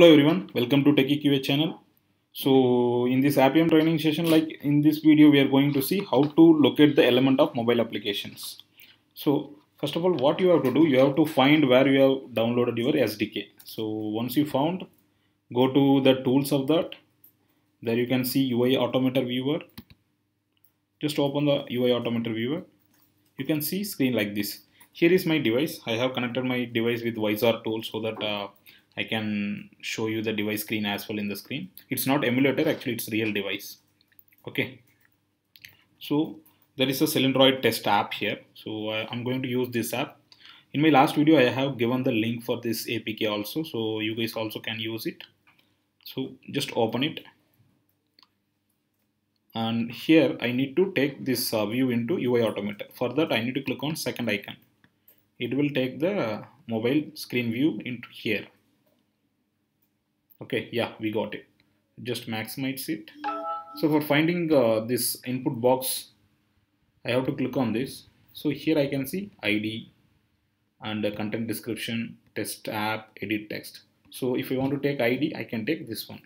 Hello everyone, welcome to TechieQA channel. So in this Appium training session, like in this video, we are going to see how to locate the element of mobile applications. So first of all, what you have to do, you have to find where you have downloaded your SDK. So once you found, go to the tools of that. There you can see UI Automator Viewer. Just open the UI Automator Viewer. You can see screen like this. Here is my device. I have connected my device with Visor tool so that I can show you the device screen as well in the screen. It's not emulator, actually it's real device. Okay. So there is a Cylindroid test app here. So I'm going to use this app. In my last video, I have given the link for this APK also. So you guys also can use it. So just open it. And here I need to take this view into UI Automator. For that, I need to click on second icon. It will take the mobile screen view into here. Okay, yeah, we got it. Just maximize it. So for finding this input box, I have to click on this. So here I can see ID and content description, test app, edit text. So if I want to take ID, I can take this one.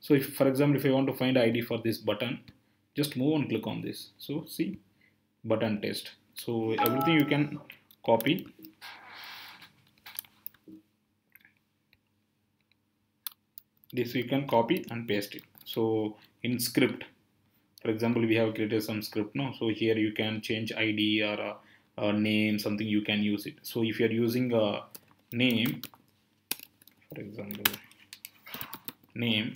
So if, for example, if I want to find ID for this button, just move and click on this. So see, button test. So everything you can copy. This you can copy and paste it. So in script, for example, we have created some script now. So here you can change ID or a name, something you can use it. So if you are using a name, for example, name.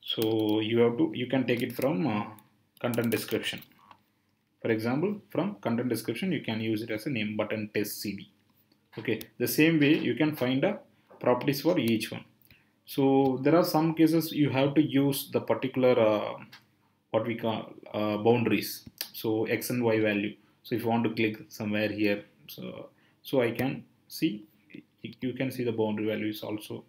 So you can take it from content description. For example, from content description, you can use it as a name button test CD. Okay, the same way you can find the properties for each one. So there are some cases you have to use the particular what we call boundaries. So X and Y value. So if you want to click somewhere here, so I can see, you can see the boundary values also.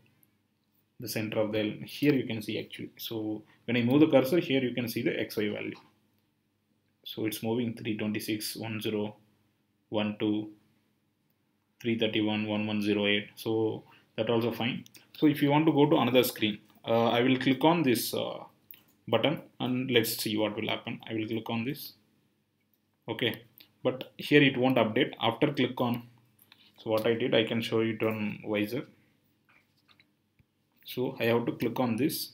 The center of the element. Here you can see actually. So when I move the cursor here, you can see the XY value. So it's moving 326, 10, 12, 331, 1108. So that also fine. So if you want to go to another screen, I will click on this button and let's see what will happen. I will click on this. Okay, but here it won't update. After click on, so what I did, I can show it on Visor. So I have to click on this.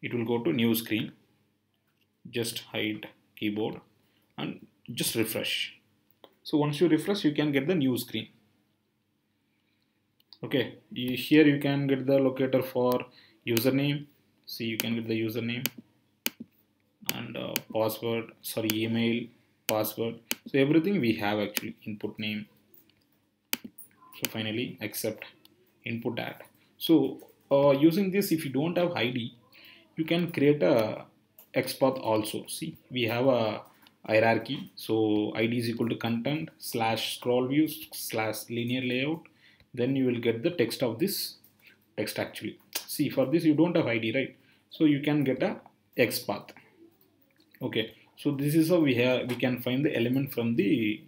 It will go to new screen. Just hide keyboard and just refresh. So once you refresh, you can get the new screen. Okay, here you can get the locator for username. See, you can get the username and password, sorry, email, password. So everything we have actually, input name. So finally, accept input add. So using this, if you don't have ID, you can create a XPath also. See, we have a hierarchy. So ID is equal to content / scroll views / linear layout. Then you will get the text of this text actually. See, for this you don't have ID, right? So you can get a XPath. Okay. So this is how we can find the element from the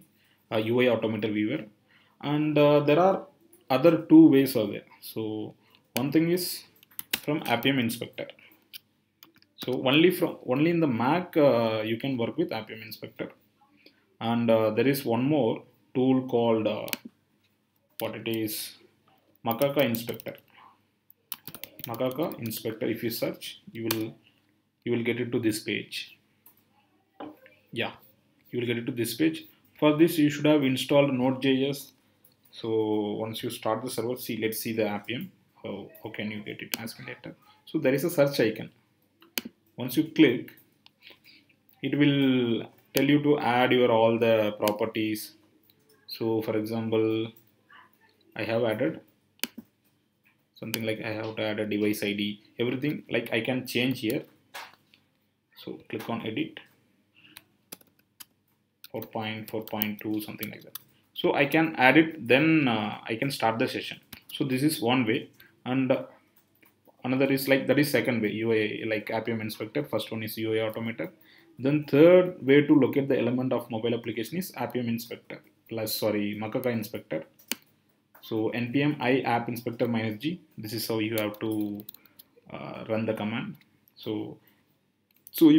UI Automator Viewer. And there are other two ways are there. So one thing is from Appium Inspector. So only in the Mac you can work with Appium Inspector. And there is one more tool called Macaca Inspector. Macaca Inspector. If you search, you will get it to this page. Yeah, you will get it to this page. For this, you should have installed Node.js. So once you start the server, see, let's see the Appium. How can you get it? Ask me later. So there is a search icon. Once you click, it will tell you to add your all the properties. So for example, I have added something like I have to add a device ID. Everything like I can change here. So click on edit. 4.4.2 something like that. So I can add it, then I can start the session. So this is one way, and another is like, that is second way, UI like Appium Inspector. First one is UI Automator. Then third way to locate the element of mobile application is Appium Inspector. Macaca Inspector. So npm iappinspector -g, this is how you have to run the command. So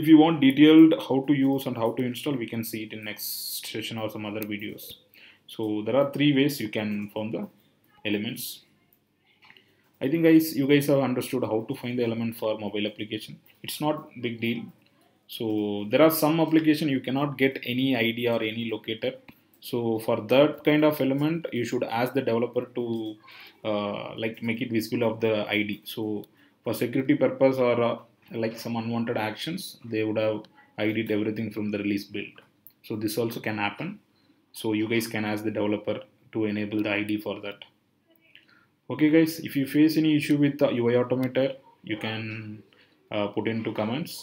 if you want detailed how to use and how to install, we can see it in next session or some other videos. So there are three ways you can form the elements. I think guys, you guys have understood how to find the element for mobile application. It's not a big deal. So there are some application you cannot get any ID or any locator. So for that kind of element, you should ask the developer to like make it visible of the ID. So for security purpose or like some unwanted actions, they would have ID'd everything from the release build. So this also can happen. So you guys can ask the developer to enable the ID for that. Okay guys, if you face any issue with the UI Automator, you can put into comments.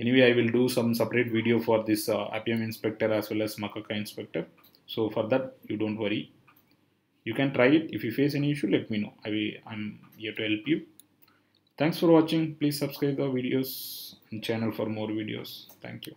Anyway, I will do some separate video for this Appium Inspector as well as Macaca Inspector. So for that, you don't worry. You can try it. If you face any issue, let me know. I'm here to help you. Thanks for watching. Please subscribe the videos and channel for more videos. Thank you.